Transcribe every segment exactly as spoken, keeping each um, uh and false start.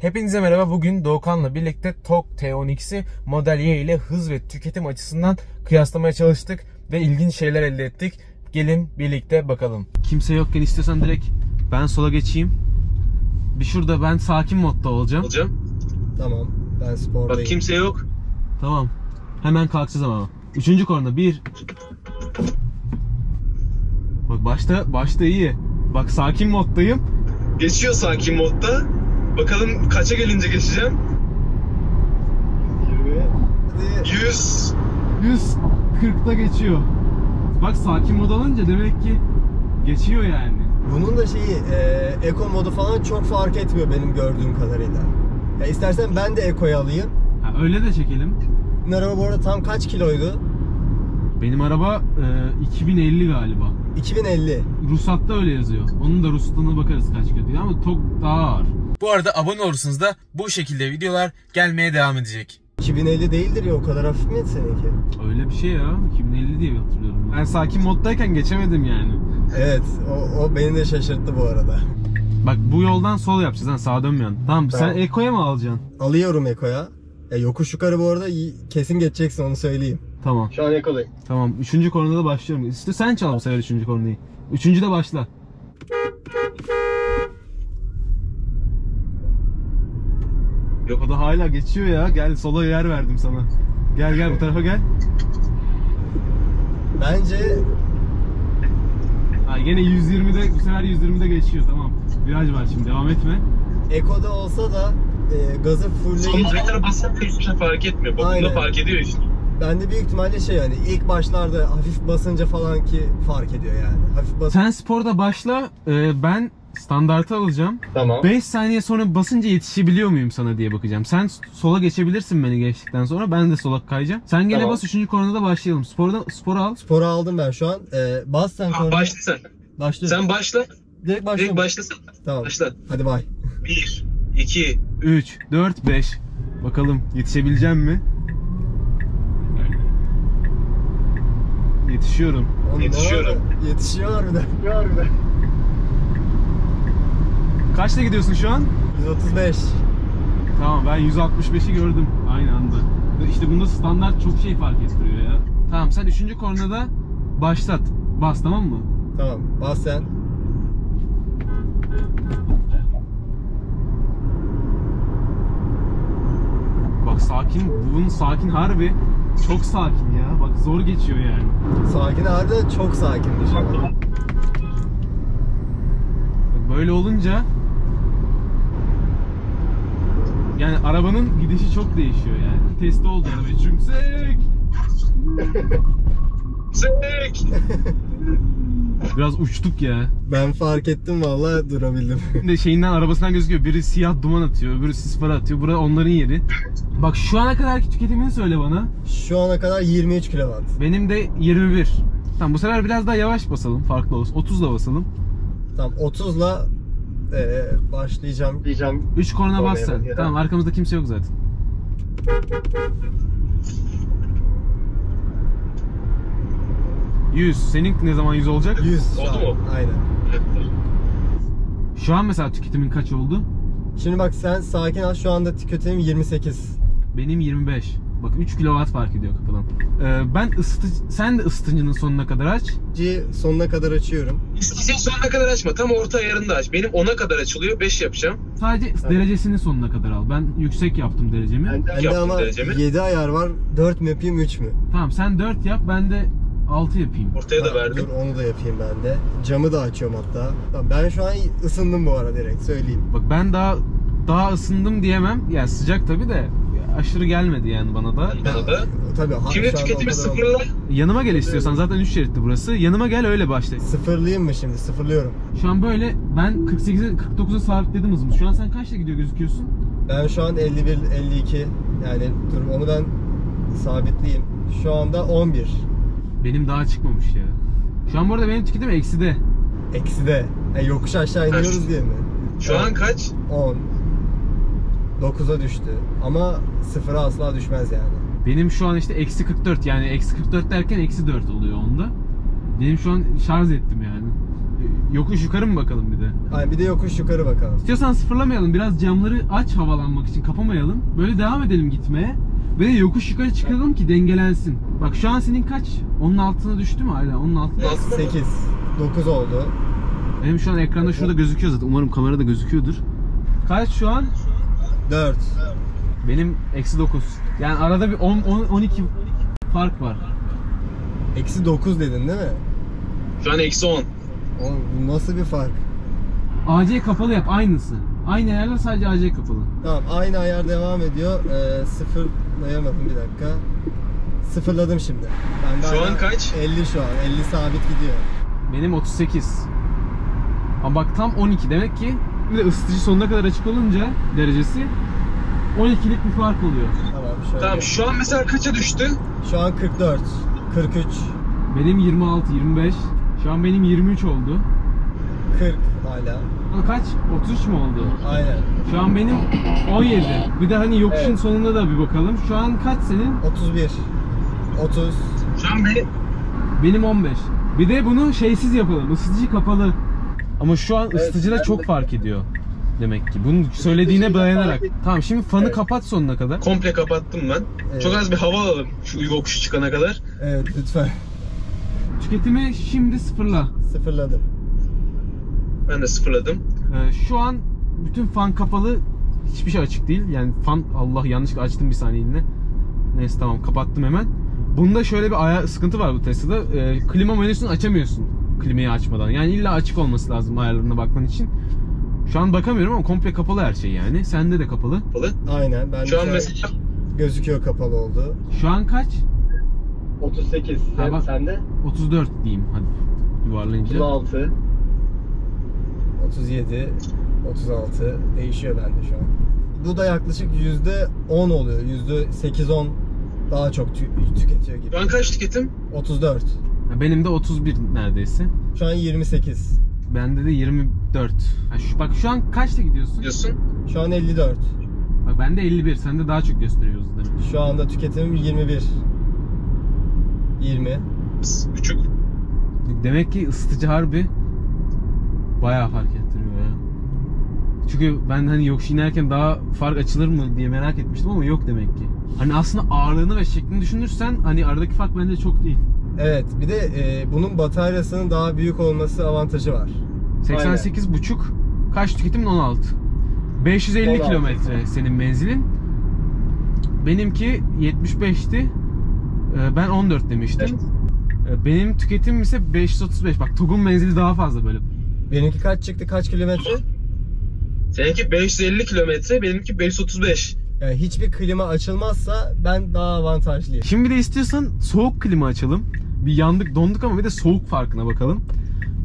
Hepinize merhaba. Bugün Doğukan'la birlikte T O G T on X'i Model Y ile hız ve tüketim açısından kıyaslamaya çalıştık ve ilginç şeyler elde ettik. Gelin birlikte bakalım. Kimse yokken istiyorsan direkt ben sola geçeyim. Bir şurada ben sakin modda olacağım. Olacağım. Tamam. Ben spordayım. Bak kimse yok. Tamam. Hemen kalksız ama. Üçüncü korna. Bir. Bak başta, başta iyi. Bak sakin moddayım. Geçiyor sakin modda. Bakalım kaça gelince geçeceğim? yüz. yüz kırkta geçiyor. Bak sakin mod alınca demek ki geçiyor yani. Bunun da şeyi e, Eco modu falan çok fark etmiyor benim gördüğüm kadarıyla. Ya istersen ben de Eco'yu alayım. Ha, öyle de çekelim. Benim araba bu arada tam kaç kiloydu? Benim araba e, iki bin elli galiba. iki bin elli. Ruhsatta öyle yazıyor. Onun da ruhsatına bakarız kaç kilo diye ama T O G daha ağır. Bu arada abone olursunuz da bu şekilde videolar gelmeye devam edecek. iki bin elli değildir ya, o kadar hafif miydi seninki? Öyle bir şey ya, iki bin elli diye hatırlıyorum. Ben sakin moddayken geçemedim yani. Evet, o, o beni de şaşırttı bu arada. Bak bu yoldan sol yapacağız ha, sağa dönmeyen. Tamam, tamam, sen Eco'ya mı alacaksın? Alıyorum Eco'ya. E, yokuş yukarı bu arada kesin geçeceksin, onu söyleyeyim. Tamam. Şu an Eco'dayım. Tamam, üçüncü koronada başlıyorum. İşte sen çal bu sefer üçüncü koronayı. Üçüncü de başla. Yok o da hala geçiyor ya. Gel sola yer verdim sana. Gel gel bu tarafa gel. Bence ha, yine yüz yirmide, bu sefer yüz yirmide geçiyor, tamam. Viraj var şimdi, devam etme. Eco'da olsa da e, gazı fulleyince direklere basınca hiçbir şey fark etmiyor. Bakımda fark ediyor işte. Ben de büyük ihtimalle şey yani ilk başlarda hafif basınca falan ki fark ediyor yani. Hafif basınca. Sen sporda başla, e, ben standartı alacağım. Tamam. beş saniye sonra basınca yetişebiliyor muyum sana diye bakacağım. Sen sola geçebilirsin beni geçtikten sonra. Ben de sola kayacağım. Sen gene tamam. Bas üçüncü konuda da başlayalım. Sporda sporu al. Sporu aldım ben şu an. Ee, bas sen konuda. Başla sen. Başlıyorum. Sen başla. Direkt başla. Direkt başlasın. Tamam. Başla. Hadi bay. bir, iki, üç, dört, beş. Bakalım yetişebileceğim mi? Yetişiyorum. Oğlum, yetişiyorum. Yetişiyor harbiden. Yetişiyor harbiden. Kaçta gidiyorsun şu an? yüz otuz beş. Tamam, ben yüz altmış beşi gördüm aynı anda. İşte bunda standart çok şey fark ettiriyor ya. Tamam, sen üçüncü kornada başlat. Bas, tamam mı? Tamam, bas sen. Bak sakin, bunun sakin harbi. Çok sakin ya, bak zor geçiyor yani. Sakin harbi, çok sakin bir şey. Öyle olunca yani arabanın gidişi çok değişiyor yani. Testi oldu araba. Çümsek. Çümsek. Biraz uçtuk ya. Ben fark ettim vallahi, durabildim. De şeyinden, arabasından gözüküyor. Biri siyah duman atıyor, öbürü sis farı atıyor. Burası onların yeri. Bak şu ana kadarki tüketimini söyle bana. Şu ana kadar yirmi üç kilowatt. Benim de yirmi bir. Tamam, bu sefer biraz daha yavaş basalım. Farklı olsun. otuzla basalım. Tamam, otuzla e, başlayacağım. Diyeceğim. üç korna bas sen. Tamam, arkamızda kimse yok zaten. yüz. Senin ne zaman yüz olacak? yüz. Oldu mu? Aynen. Şu an mesela tüketimin kaç oldu? Şimdi bak sen sakin al. Şu anda tüketimim yirmi sekiz. Benim yirmi beş. Bak üç kilowatt fark ediyor kafadan. Ee, ben ısıtıcı, sen de ısıtıcının sonuna kadar aç. Sonuna kadar açıyorum. İsticinin sonuna kadar açma. Tam orta ayarında aç. Benim ona kadar açılıyor. beş yapacağım. Sadece evet. Derecesini sonuna kadar al. Ben yüksek yaptım derecemi. Ben de, ben de ama derecemi. yedi ayar var. dört mü yapayım, üç mü? Tamam, sen dört yap. Ben de altı yapayım. Ortaya tamam, da verdim. Dur, onu da yapayım ben de. Camı da açıyorum hatta. Tamam, ben şu an ısındım bu ara, direkt söyleyeyim. Bak ben daha daha ısındım diyemem. Yani sıcak tabi de. Aşırı gelmedi yani bana da. Bana da. Tabii. Şimdi tüketimi sıfırla. Yanıma gel istiyorsan, zaten üç şeritli burası. Yanıma gel, öyle başla. Sıfırlayayım mı şimdi? Sıfırlıyorum. Şu an böyle ben kırk sekize kırk dokuza sabitledim hızımı. Şu an sen kaçta gidiyor gözüküyorsun? Ben şu an elli bir elli iki. Yani dur onu ben sabitleyeyim. Şu anda on bir. Benim daha çıkmamış ya. Şu an bu arada benim tüketim ekside. Ekside. Yani yokuş aşağı iniyoruz kaç diye mi? Şu evet. An kaç? on. dokuza düştü ama sıfıra asla düşmez yani. Benim şu an işte eksi kırk dört, yani eksi kırk dört derken eksi dört oluyor onda. Benim şu an şarj ettim yani. Yokuş yukarı mı bakalım bir de? Hayır, bir de yokuş yukarı bakalım. İstiyorsan sıfırlamayalım, biraz camları aç havalanmak için, kapamayalım. Böyle devam edelim gitmeye. Ve yokuş yukarı çıkalım ki dengelensin. Bak şu an senin kaç? Onun altına düştü mü hala? Onun altına sekiz, dokuz oldu. Benim şu an ekranda şurada gözüküyor zaten. Umarım kamerada gözüküyordur. Kaç şu an? dört. Benim eksi dokuz. Yani arada bir on on on iki fark var. Eksi dokuz dedin değil mi? Şu an eksi on. Bu nasıl bir fark? A C kapalı yap, aynısı. Aynı ayarla, sadece A C kapalı. Tamam, aynı ayar devam ediyor. Ee, sıfırlayamadım, bir dakika. Sıfırladım şimdi. Ben şu an kaç? elli şu an. elli sabit gidiyor. Benim otuz sekiz. Ama bak tam on iki demek ki. Bir de ısıtıcı sonuna kadar açık olunca derecesi on ikilik bir fark oluyor. Tamam, şöyle. Tamam, şu an mesela kaça düştü? Şu an kırk dört, kırk üç. Benim yirmi altı, yirmi beş. Şu an benim yirmi üç oldu. kırk hala. Kaç? otuz üç mu oldu? Aynen. Şu an benim on yedi. Bir de hani yokuşun evet. Sonunda da bir bakalım. Şu an kaç senin? otuz bir, otuz. Şu an benim. Benim on beş. Bir de bunu şeysiz yapalım. Isıtıcı kapalı. Ama şu an evet, ısıtıcıda çok de... fark ediyor. Demek ki. Bunun söylediğine dayanarak. Tamam, şimdi fanı evet. Kapat sonuna kadar. Komple kapattım ben. Evet. Çok az bir hava alalım şu yokuşu çıkana kadar. Evet, lütfen. Tüketimi şimdi sıfırla. Sıfırladım. Ben de sıfırladım. Ee, şu an bütün fan kapalı, hiçbir şey açık değil. Yani fan, Allah yanlışlıkla açtım bir saniyeliğine. Neyse tamam, kapattım hemen. Bunda şöyle bir ayağı sıkıntı var bu Tesla'da. Ee, klima menüsünü açamıyorsun klimayı açmadan. Yani illa açık olması lazım ayarlarına bakman için. Şu an bakamıyorum ama komple kapalı her şey yani. Sende de kapalı. Kapalı. Aynen. Ben şu an mesela gözüküyor kapalı oldu. Şu an kaç? otuz sekiz. Ha, bak, sende? otuz dört diyeyim hadi. Yuvarlayınca. otuz altı, otuz yedi, otuz altı değişiyor bende şu an. Bu da yaklaşık yüzde on oluyor. yüzde sekiz on daha çok tü tüketiyor gibi. Ben kaç tüketim? otuz dört. Benim de otuz bir neredeyse. Şu an yirmi sekiz. Bende de yirmi dört. Yani şu, bak şu an kaçta gidiyorsun? Diyorsun. Şu an elli dört. Bak bende elli bir. Sende daha çok gösteriyoruz demek. Şu anda tüketimim yirmi bir, yirmi. Küçük. Demek ki ısıtıcı harbi bayağı fark ettiriyor ya. Çünkü ben hani yokuş inerken daha fark açılır mı diye merak etmiştim ama yok demek ki. Hani aslında ağırlığını ve şeklini düşünürsen hani aradaki fark bence çok değil. Evet, bir de e, bunun bataryasının daha büyük olması avantajı var. seksen sekiz buçuk. Kaç tüketimin? on altı. beş yüz elli kilometre senin menzilin. Benimki yetmiş beşti. Ben on dört demiştim. Evet. Benim tüketimim ise beş yüz otuz beş. Bak Tug'un menzili daha fazla böyle. Benimki kaç çıktı? Kaç kilometre? Seninki beş yüz elli kilometre, benimki beş yüz otuz beş. Yani hiçbir klima açılmazsa ben daha avantajlıyım. Şimdi de istiyorsan soğuk klima açalım. Bir yandık, donduk ama bir de soğuk farkına bakalım.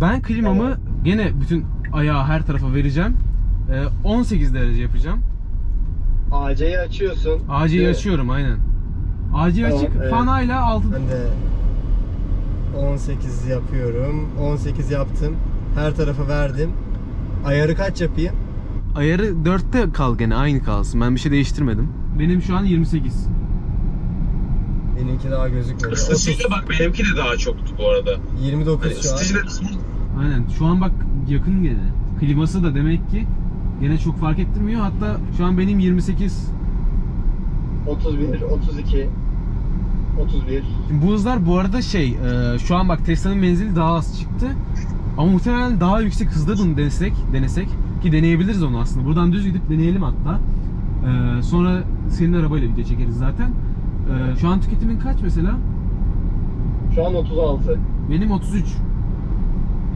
Ben klimamı evet. Gene bütün ayağı her tarafa vereceğim. on sekiz derece yapacağım. A C'yi açıyorsun. A C'yi evet. Açıyorum aynen. Acil tamam, açık, evet. Fanayla altı. Ben de on sekiz yapıyorum. on sekiz yaptım. Her tarafa verdim. Ayarı kaç yapayım? Ayarı dörtte kal gene, aynı kalsın. Ben bir şey değiştirmedim. Benim şu an yirmi sekiz. Benimki daha gözükmüyor. Isıtıcıyla bak benimki de daha çoktu bu arada. yirmi dokuz hani şu an. Aynen, şu an bak yakın gene. Kliması da demek ki gene çok fark ettirmiyor. Hatta şu an benim yirmi sekiz. otuz bir, otuz iki, otuz bir. Şimdi bu hızlar bu arada şey, e, şu an bak Tesla'nın menzili daha az çıktı. Ama muhtemelen daha yüksek hızda bunu denesek, denesek ki deneyebiliriz onu aslında. Buradan düz gidip deneyelim hatta. E, sonra senin arabayla video çekeriz zaten. E, şu an tüketimin kaç mesela? Şu an otuz altı. Benim otuz üç.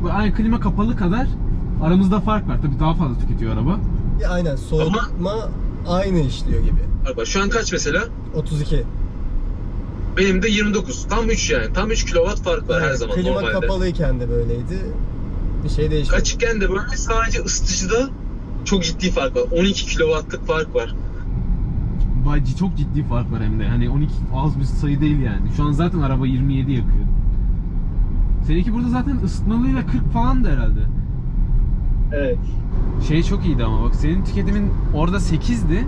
Yani klima kapalı kadar aramızda fark var. Tabii daha fazla tüketiyor araba. Ya aynen, soğutma aynı işliyor gibi. Araba şu an kaç mesela? otuz iki. Benim de yirmi dokuz. Tam üç yani. Tam üç kilowatt fark var evet, her zaman normalde. Klima kapalıyken de böyleydi. Bir şey değişmedi. Açıkken de böyle, sadece ısıtıcıda çok ciddi fark var. on iki kilowattlık fark var. Bacı çok ciddi fark var hem de. Hani on iki az bir sayı değil yani. Şu an zaten araba yirmi yedi yakıyor. Seninki burada zaten ısıtmalıyla kırk falan da herhalde. Evet. Şey çok iyiydi ama bak senin tüketimin orada sekizdi.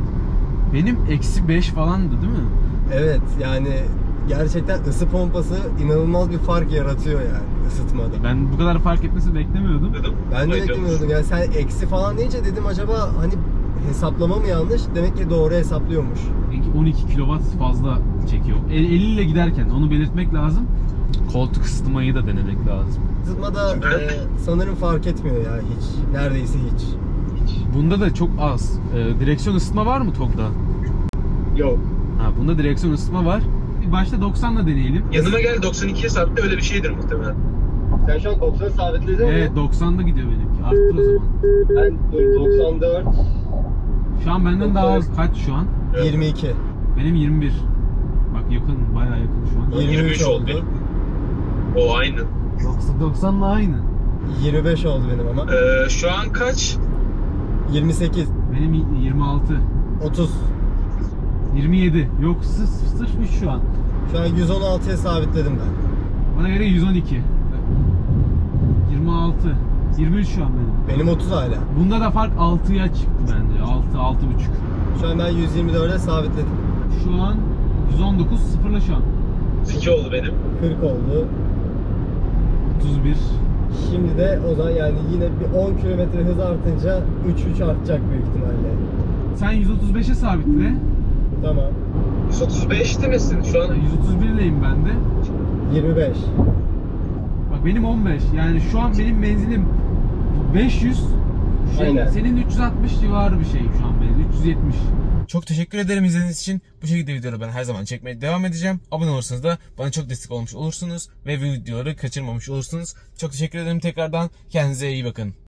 Benim eksi beş falandı değil mi? Evet, yani gerçekten ısı pompası inanılmaz bir fark yaratıyor yani ısıtmada. Ben bu kadar fark etmesini beklemiyordum. Ben de beklemiyordum. Yani sen eksi falan deyince dedim acaba hani hesaplama mı yanlış? Demek ki doğru hesaplıyormuş. on iki kilowatt fazla çekiyor. elli ile giderken onu belirtmek lazım. Koltuk ısıtmayı da denemek lazım. Isıtmada e, sanırım fark etmiyor ya hiç. Neredeyse hiç. hiç. Bunda da çok az. E, direksiyon ısıtma var mı Tog'da? Yok. Ha, bunda direksiyon ısıtma var. Başta doksanla deneyelim. Yanıma gel, doksan ikiye sabitli, öyle bir şeydir muhtemelen. Sen şu an doksan sabitledin mi? Evet, doksanla gidiyor benimki. Arttır o zaman. Ben doksan dört. Şu an benden doksan. Daha az. Kaç şu an? yirmi iki. Benim yirmi bir. Bak yakın, bayağı yakın şu an. yirmi üç oldu benim. O aynı. doksanla aynı. yirmi beş oldu benim ama. Ee, şu an kaç? yirmi sekiz. Benim yirmi altı. otuz. yirmi yedi. Yok, sırf üç şu an. Şu an yüz on altıya sabitledim ben. Bana göre yüz on iki. yirmi altı. yirmi üç şu an benim. Benim otuz hala. Bunda da fark altıya çıktı bence. altı, altı buçuk. Şu an ben yüz yirmi dörde sabitledim. Şu an yüz on dokuz, sıfırla şu an. iki oldu benim. kırk oldu. otuz bir. Şimdi de o zaman yani yine bir on kilometre hız artınca üç üç artacak büyük ihtimalle. Sen yüz otuz beşe sabitle. Tamam. yüz otuz beş demesin şu an. yüz otuz birleyim ben de. yirmi beş. Bak benim on beş. Yani şu an benim menzilim beş yüz. Şey, aynen. Senin üç yüz altmış civarı bir şey şu an benim. üç yüz yetmiş. Çok teşekkür ederim izlediğiniz için. Bu şekilde videoları ben her zaman çekmeye devam edeceğim. Abone olursanız da bana çok destek olmuş olursunuz. Ve videoları kaçırmamış olursunuz. Çok teşekkür ederim tekrardan. Kendinize iyi bakın.